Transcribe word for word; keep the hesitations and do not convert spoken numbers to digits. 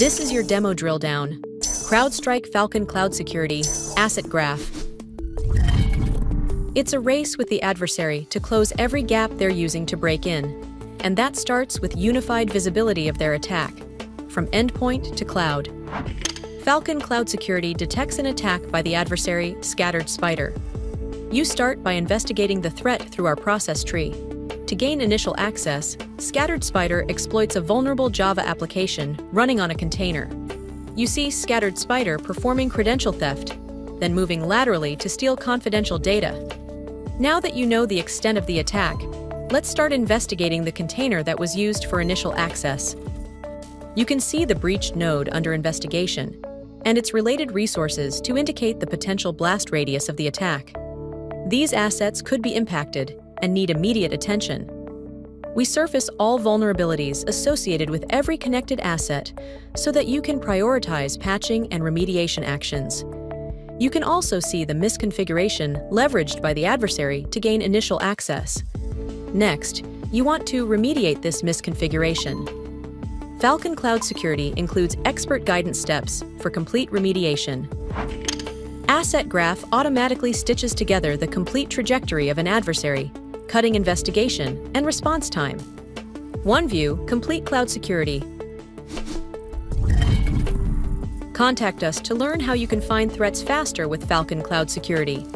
This is your demo drill down. CrowdStrike Falcon Cloud Security, Asset Graph. It's a race with the adversary to close every gap they're using to break in. And that starts with unified visibility of their attack, from endpoint to cloud. Falcon Cloud Security detects an attack by the adversary, Scattered Spider. You start by investigating the threat through our process tree. To gain initial access, Scattered Spider exploits a vulnerable Java application running on a container. You see Scattered Spider performing credential theft, then moving laterally to steal confidential data. Now that you know the extent of the attack, let's start investigating the container that was used for initial access. You can see the breached node under investigation and its related resources to indicate the potential blast radius of the attack. These assets could be impacted and need immediate attention. We surface all vulnerabilities associated with every connected asset so that you can prioritize patching and remediation actions. You can also see the misconfiguration leveraged by the adversary to gain initial access. Next, you want to remediate this misconfiguration. Falcon Cloud Security includes expert guidance steps for complete remediation. Asset Graph automatically stitches together the complete trajectory of an adversary, cutting investigation and response time. OneView, complete cloud security. Contact us to learn how you can find threats faster with Falcon Cloud Security.